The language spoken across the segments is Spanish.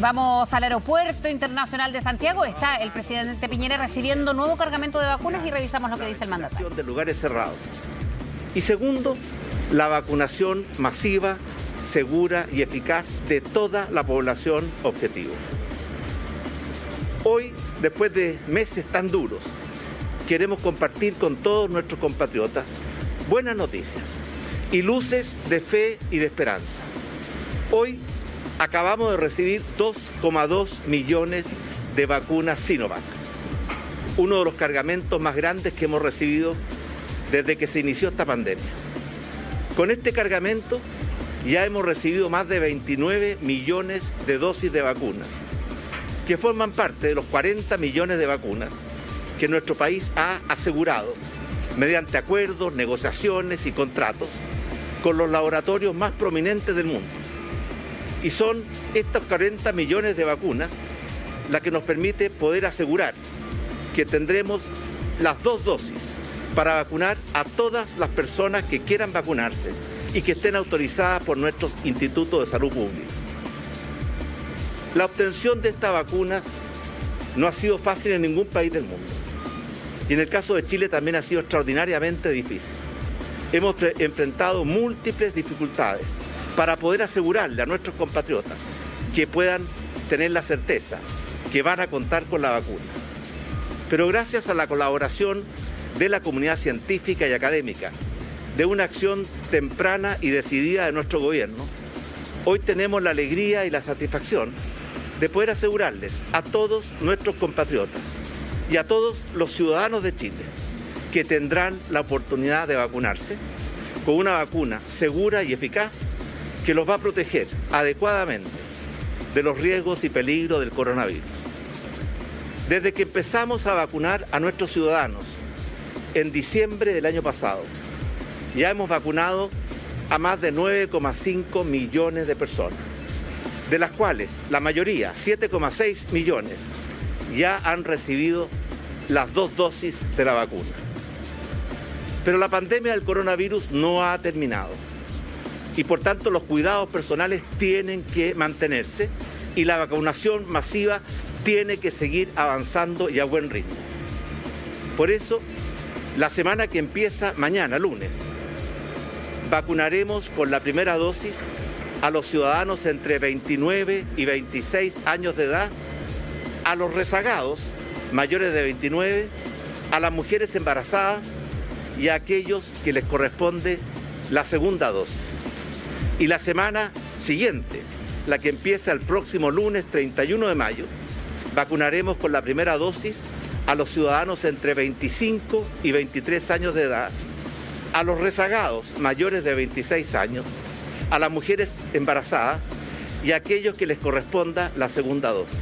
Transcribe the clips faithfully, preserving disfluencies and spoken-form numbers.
Vamos al Aeropuerto Internacional de Santiago. Está el presidente Piñera recibiendo nuevo cargamento de vacunas y revisamos lo que dice el mandatario. La vacunación de lugares cerrados. Y segundo, la vacunación masiva, segura y eficaz de toda la población objetivo. Hoy, después de meses tan duros, queremos compartir con todos nuestros compatriotas buenas noticias y luces de fe y de esperanza. Hoy acabamos de recibir dos coma dos millones de vacunas Sinovac, uno de los cargamentos más grandes que hemos recibido desde que se inició esta pandemia. Con este cargamento ya hemos recibido más de veintinueve millones de dosis de vacunas, que forman parte de los cuarenta millones de vacunas que nuestro país ha asegurado mediante acuerdos, negociaciones y contratos con los laboratorios más prominentes del mundo. Y son estos cuarenta millones de vacunas las que nos permite poder asegurar que tendremos las dos dosis para vacunar a todas las personas que quieran vacunarse y que estén autorizadas por nuestros institutos de salud pública. La obtención de estas vacunas no ha sido fácil en ningún país del mundo. Y en el caso de Chile también ha sido extraordinariamente difícil. Hemos enfrentado múltiples dificultades para poder asegurarle a nuestros compatriotas que puedan tener la certeza que van a contar con la vacuna. Pero gracias a la colaboración de la comunidad científica y académica, de una acción temprana y decidida de nuestro gobierno, hoy tenemos la alegría y la satisfacción de poder asegurarles a todos nuestros compatriotas y a todos los ciudadanos de Chile que tendrán la oportunidad de vacunarse con una vacuna segura y eficaz que los va a proteger adecuadamente de los riesgos y peligros del coronavirus. Desde que empezamos a vacunar a nuestros ciudadanos en diciembre del año pasado, ya hemos vacunado a más de nueve coma cinco millones de personas, de las cuales la mayoría, siete coma seis millones, ya han recibido las dos dosis de la vacuna. Pero la pandemia del coronavirus no ha terminado y por tanto los cuidados personales tienen que mantenerse y la vacunación masiva tiene que seguir avanzando y a buen ritmo. Por eso, la semana que empieza mañana, lunes, vacunaremos con la primera dosis a los ciudadanos entre veintinueve y veintiséis años de edad, a los rezagados mayores de veintinueve, a las mujeres embarazadas y a aquellos que les corresponde la segunda dosis. Y la semana siguiente, la que empieza el próximo lunes treinta y uno de mayo, vacunaremos con la primera dosis a los ciudadanos entre veinticinco y veintitrés años de edad, a los rezagados mayores de veintiséis años, a las mujeres embarazadas y a aquellos que les corresponda la segunda dosis.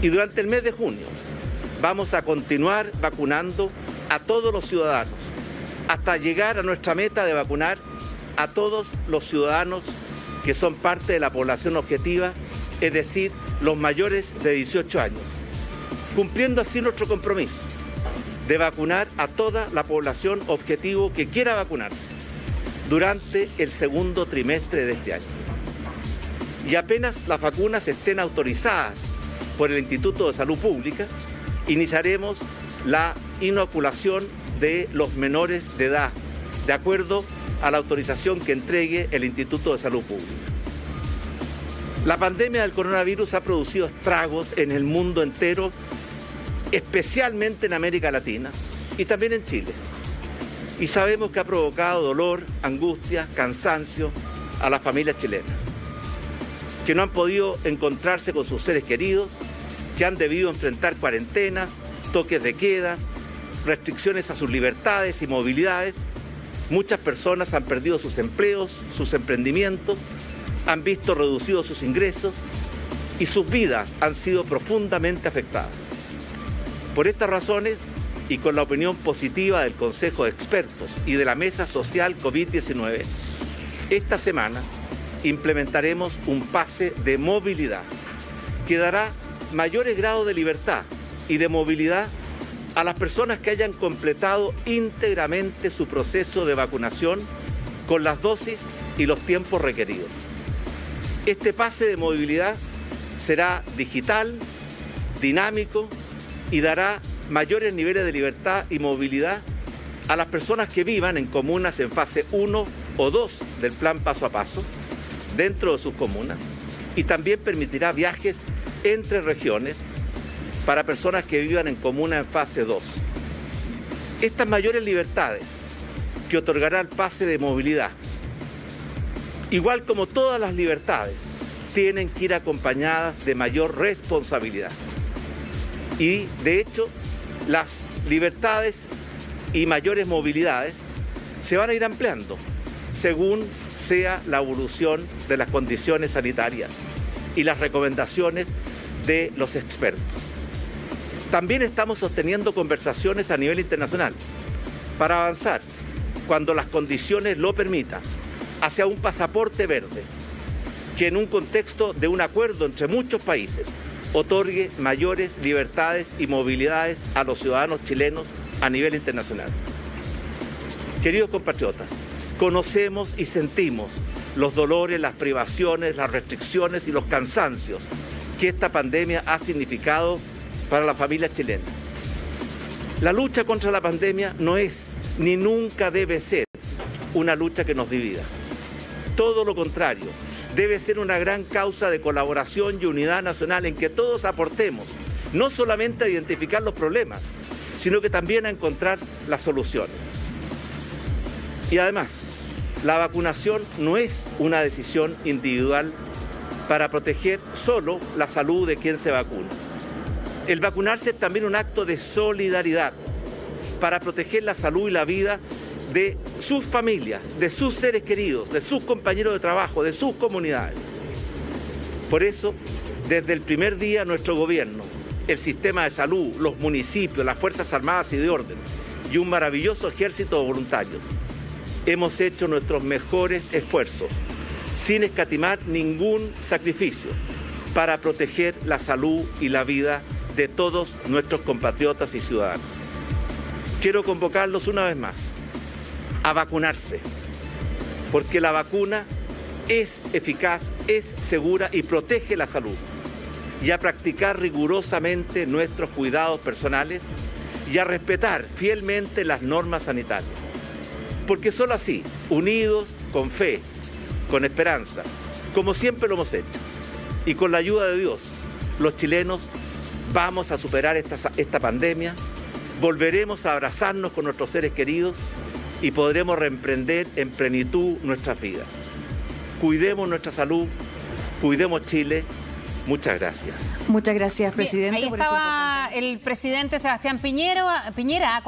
Y durante el mes de junio vamos a continuar vacunando a todos los ciudadanos hasta llegar a nuestra meta de vacunar a todos los ciudadanos que son parte de la población objetiva, es decir, los mayores de dieciocho años, cumpliendo así nuestro compromiso de vacunar a toda la población objetivo que quiera vacunarse durante el segundo trimestre de este año. Y apenas las vacunas estén autorizadas por el Instituto de Salud Pública, iniciaremos la inoculación de los menores de edad, de acuerdo a la autorización que entregue el Instituto de Salud Pública. La pandemia del coronavirus ha producido estragos en el mundo entero, especialmente en América Latina y también en Chile. Y sabemos que ha provocado dolor, angustia, cansancio a las familias chilenas, que no han podido encontrarse con sus seres queridos, que han debido enfrentar cuarentenas, toques de quedas, restricciones a sus libertades y movilidades. Muchas personas han perdido sus empleos, sus emprendimientos, han visto reducidos sus ingresos y sus vidas han sido profundamente afectadas. Por estas razones y con la opinión positiva del Consejo de Expertos y de la Mesa Social COVID diecinueve, esta semana implementaremos un pase de movilidad que dará mayores grados de libertad y de movilidad a las personas que hayan completado íntegramente su proceso de vacunación con las dosis y los tiempos requeridos. Este pase de movilidad será digital, dinámico y dará mayores niveles de libertad y movilidad a las personas que vivan en comunas en fase uno o dos del plan Paso a Paso dentro de sus comunas, y también permitirá viajes entre regiones para personas que vivan en comunas en fase dos. Estas mayores libertades que otorgará el pase de movilidad, igual como todas las libertades, tienen que ir acompañadas de mayor responsabilidad. Y de hecho, las libertades y mayores movilidades se van a ir ampliando según sea la evolución de las condiciones sanitarias y las recomendaciones de los expertos. También estamos sosteniendo conversaciones a nivel internacional para avanzar, cuando las condiciones lo permitan, hacia un pasaporte verde que en un contexto de un acuerdo entre muchos países otorgue mayores libertades y movilidades a los ciudadanos chilenos a nivel internacional. Queridos compatriotas, conocemos y sentimos los dolores, las privaciones, las restricciones y los cansancios que esta pandemia ha significado para la familia chilena. La lucha contra la pandemia no es, ni nunca debe ser, una lucha que nos divida. Todo lo contrario, debe ser una gran causa de colaboración y unidad nacional en que todos aportemos, no solamente a identificar los problemas, sino que también a encontrar las soluciones. Y además, la vacunación no es una decisión individual para proteger solo la salud de quien se vacuna. El vacunarse es también un acto de solidaridad para proteger la salud y la vida de sus familias, de sus seres queridos, de sus compañeros de trabajo, de sus comunidades. Por eso, desde el primer día nuestro gobierno, el sistema de salud, los municipios, las Fuerzas Armadas y de Orden y un maravilloso ejército de voluntarios, hemos hecho nuestros mejores esfuerzos, sin escatimar ningún sacrificio, para proteger la salud y la vida de todos nuestros compatriotas y ciudadanos. Quiero convocarlos una vez más a vacunarse, porque la vacuna es eficaz, es segura y protege la salud, y a practicar rigurosamente nuestros cuidados personales y a respetar fielmente las normas sanitarias. Porque solo así, unidos, con fe, con esperanza, como siempre lo hemos hecho, y con la ayuda de Dios, los chilenos vamos a superar esta, esta pandemia, volveremos a abrazarnos con nuestros seres queridos y podremos reemprender en plenitud nuestras vidas. Cuidemos nuestra salud, cuidemos Chile. Muchas gracias. Muchas gracias, presidente. Bien, ahí estaba el presidente Sebastián Piñera, Piñera